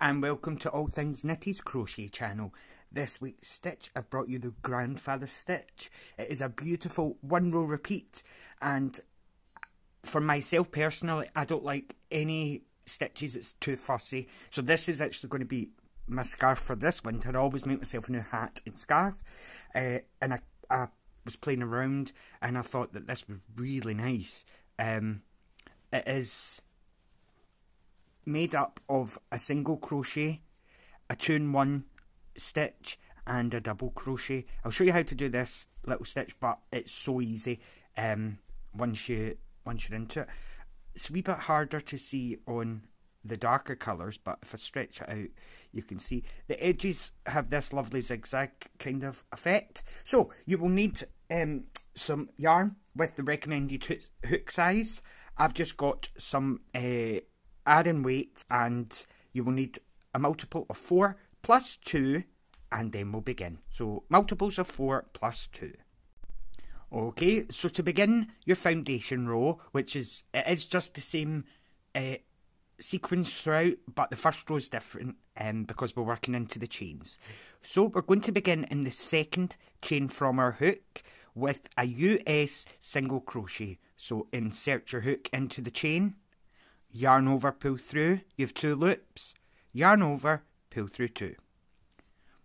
and welcome to All Things Knitty's Crochet Channel. This week's stitch, I've brought you the Grandfather Stitch. It is a beautiful one row repeat, and for myself personally, I don't like any stitches that's too fussy. So this is actually going to be my scarf for this winter. I always make myself a new hat and scarf, and I was playing around and I thought that this was really nice. It is made up of a single crochet, a 2-in-1 stitch and a double crochet. I'll show you how to do this little stitch, but it's so easy once you're into it. It's a wee bit harder to see on the darker colours, but if I stretch it out you can see the edges have this lovely zigzag kind of effect. So you will need some yarn with the recommended hook size. I've just got some iron weight, and you will need a multiple of 4 plus 2, and then we'll begin. So multiples of 4 plus 2. Okay, so to begin your foundation row, which is, it is just the same sequence throughout, but the first row is different because we're working into the chains. So we're going to begin in the second chain from our hook with a US single crochet. So insert your hook into the chain, yarn over, pull through, you have 2 loops, yarn over, pull through 2.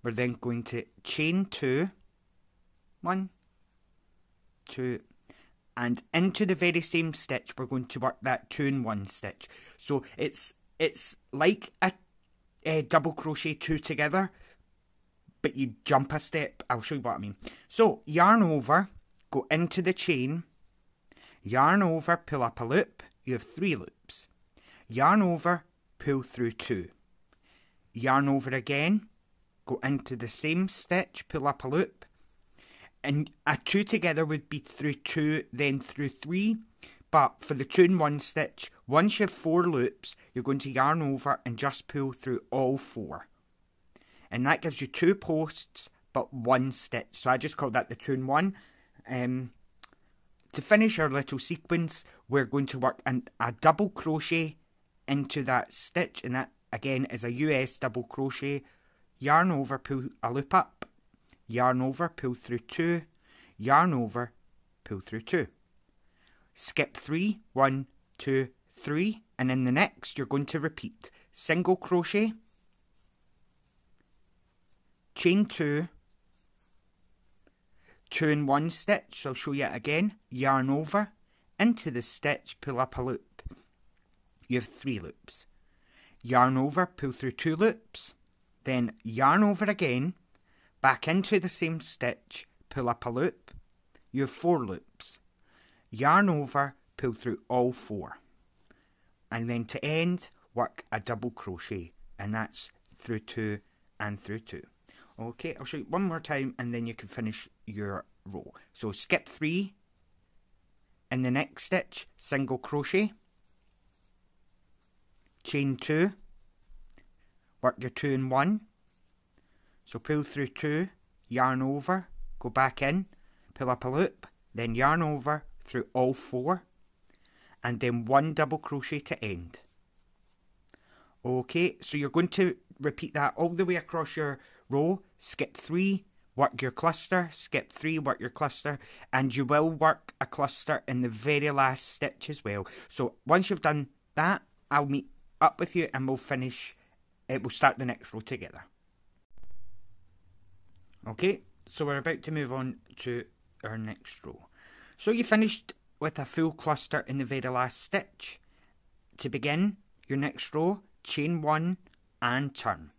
We're then going to chain 2, 1, 2, and into the very same stitch we're going to work that 2-in-1 stitch. So it's like a double crochet 2 together, but you jump a step. I'll show you what I mean. So yarn over, go into the chain, yarn over, pull up a loop, you have 3 loops, yarn over, pull through 2, yarn over again, go into the same stitch, pull up a loop, and a 2 together would be through 2, then through 3, but for the 2-in-1 stitch, once you have 4 loops, you're going to yarn over and just pull through all 4, and that gives you 2 posts but 1 stitch. So I just call that the 2-in-1. To finish our little sequence, we're going to work a double crochet into that stitch, and that again is a US double crochet, yarn over, pull a loop up, yarn over, pull through 2, yarn over, pull through 2. Skip 3, 1, 2, 3, and in the next you're going to repeat single crochet, chain 2, 2-in-1 stitch, I'll show you it again, yarn over, into the stitch, pull up a loop, you have 3 loops, yarn over, pull through 2 loops, then yarn over again, back into the same stitch, pull up a loop, you have 4 loops, yarn over, pull through all 4, and then to end, work a double crochet, and that's through 2 and through 2. Okay, I'll show you one more time and then you can finish your row. So skip 3, in the next stitch, single crochet, chain 2, work your 2-in-1, so pull through 2, yarn over, go back in, pull up a loop, then yarn over through all 4, and then 1 double crochet to end. Okay, so you're going to repeat that all the way across your row, skip 3, work your cluster, skip 3, work your cluster, and you will work a cluster in the very last stitch as well. So once you've done that, I'll meet up with you and we'll finish, we'll start the next row together. Okay, so we're about to move on to our next row. So you finished with a full cluster in the very last stitch. To begin your next row, chain 1 and turn.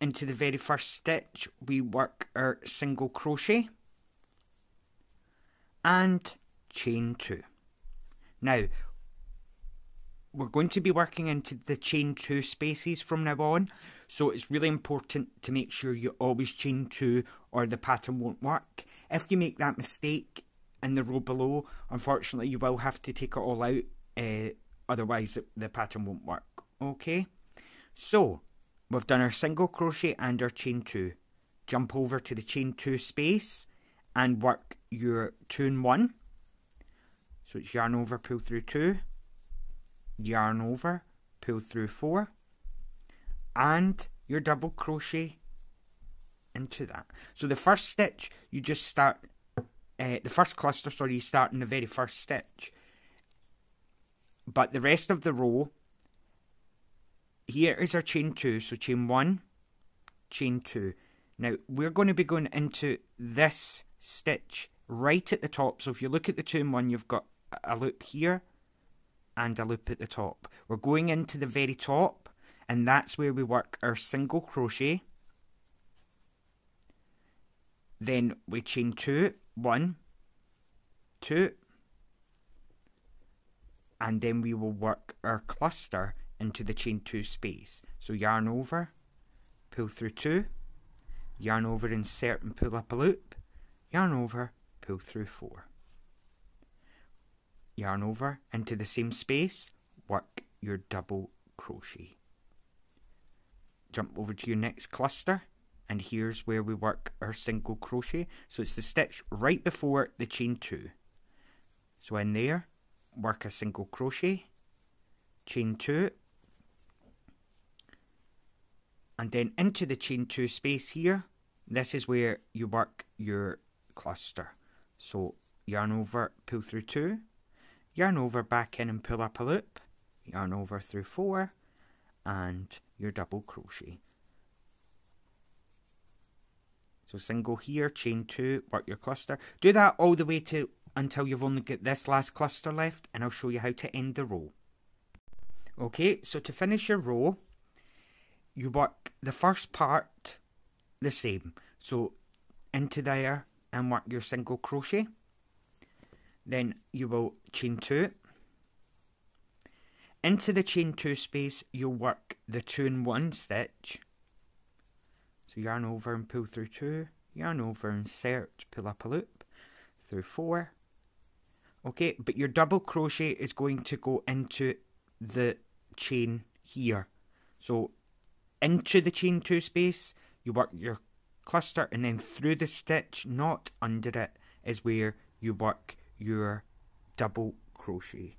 Into the very first stitch we work our single crochet and chain 2. Now we're going to be working into the chain 2 spaces from now on, so it's really important to make sure you always chain 2 or the pattern won't work. If you make that mistake in the row below, unfortunately you will have to take it all out, otherwise the pattern won't work. Okay, so we've done our single crochet and our chain 2. Jump over to the chain 2 space and work your 2-in-1. So it's yarn over, pull through 2, yarn over, pull through 4 and your double crochet into that. So the first stitch you just start, the first cluster, sorry, you start in the very first stitch, but the rest of the row, here is our chain 2, so chain 1, chain 2. Now we're going to be going into this stitch right at the top, so if you look at the 2 and 1, you've got a loop here and a loop at the top. We're going into the very top, and that's where we work our single crochet. Then we chain 2, 1, 2, and then we will work our cluster into the chain 2 space. So yarn over, pull through 2, yarn over, insert and pull up a loop, yarn over, pull through 4. Yarn over into the same space, work your double crochet. Jump over to your next cluster, and here's where we work our single crochet. So it's the stitch right before the chain 2. So in there, work a single crochet, chain 2, and then into the chain 2 space here, this is where you work your cluster. So yarn over, pull through 2, yarn over, back in and pull up a loop, yarn over through 4, and your double crochet. So single here, chain 2, work your cluster. Do that all the way to until you've only got this last cluster left, and I'll show you how to end the row. Okay, so to finish your row, you work the first part the same. So into there and work your single crochet. Then you will chain 2. Into the chain 2 space, you'll work the 2 and 1 stitch. So yarn over and pull through 2, yarn over, insert, pull up a loop, through 4. Okay, but your double crochet is going to go into the chain here. So into the chain 2 space, you work your cluster, and then through the stitch, not under it, is where you work your double crochet.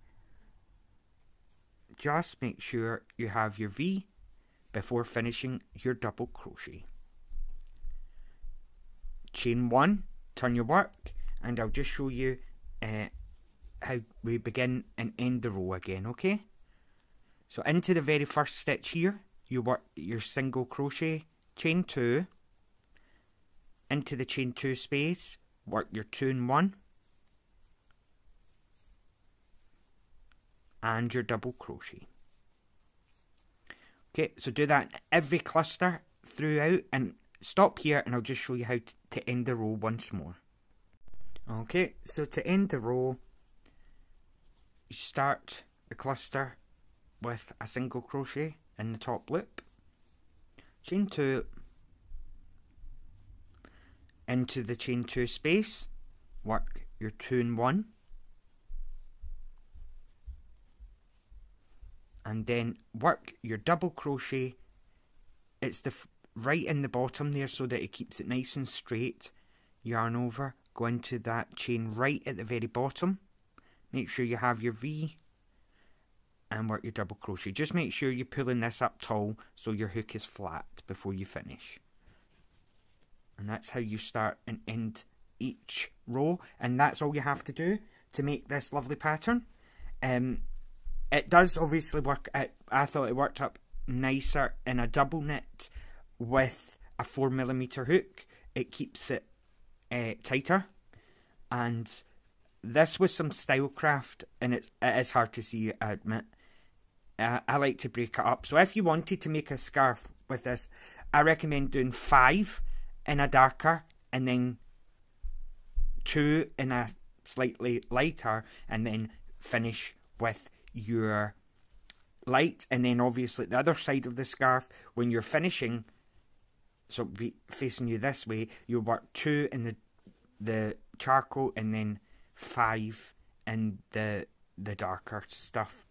Just make sure you have your V before finishing your double crochet. Chain 1, turn your work, and I'll just show you how we begin and end the row again, okay? So into the very first stitch here, you work your single crochet, chain 2, into the chain 2 space, work your 2 and 1, and your double crochet. Okay, so do that in every cluster throughout, and stop here, and I'll just show you how to end the row once more. Okay, so to end the row, you start the cluster with a single crochet in the top loop, chain 2, into the chain 2 space, work your 2 and 1, and then work your double crochet. It's the right in the bottom there, so that it keeps it nice and straight. Yarn over, go into that chain right at the very bottom, make sure you have your V, and work your double crochet. Just make sure you're pulling this up tall so your hook is flat before you finish. And that's how you start and end each row, and that's all you have to do to make this lovely pattern. It does obviously work, I thought it worked up nicer in a double knit with a 4mm hook. It keeps it tighter. And this was some Stylecraft, and it is hard to see, I admit. I like to break it up. So if you wanted to make a scarf with this, I recommend doing 5 in a darker, and then 2 in a slightly lighter, and then finish with your light, and then obviously the other side of the scarf when you're finishing, so it'll be facing you this way, you'll work 2 in the charcoal, and then 5 in the darker stuff.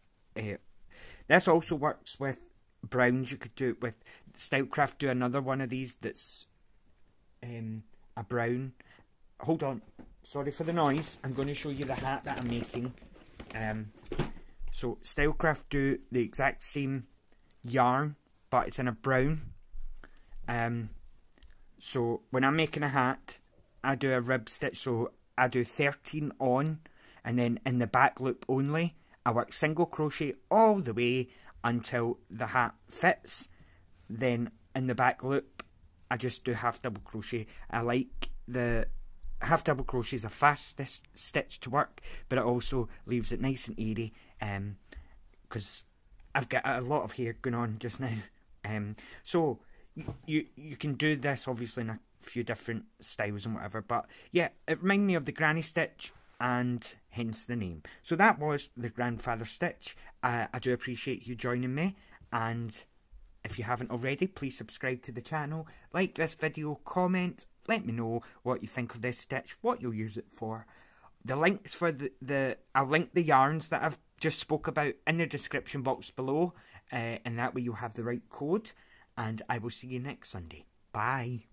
This also works with browns. You could do it with Stylecraft, do another one of these that's a brown. Hold on, sorry for the noise, I'm going to show you the hat that I'm making. So Stylecraft do the exact same yarn, but it's in a brown. So when I'm making a hat, I do a rib stitch, so I do 13 on, and then in the back loop only, I work single crochet all the way until the hat fits. Then in the back loop, I just do half double crochet. I like the half double crochet is the fastest stitch to work, but it also leaves it nice and airy, because I've got a lot of hair going on just now. So you can do this obviously in a few different styles and whatever, but yeah, it reminded me of the granny stitch, and hence the name. So that was the Grandfather Stitch. I do appreciate you joining me, and if you haven't already, please subscribe to the channel, like this video, comment, let me know what you think of this stitch, what you'll use it for. The links for I'll link the yarns that I've just spoke about in the description box below, and that way you'll have the right code, and I will see you next Sunday. Bye.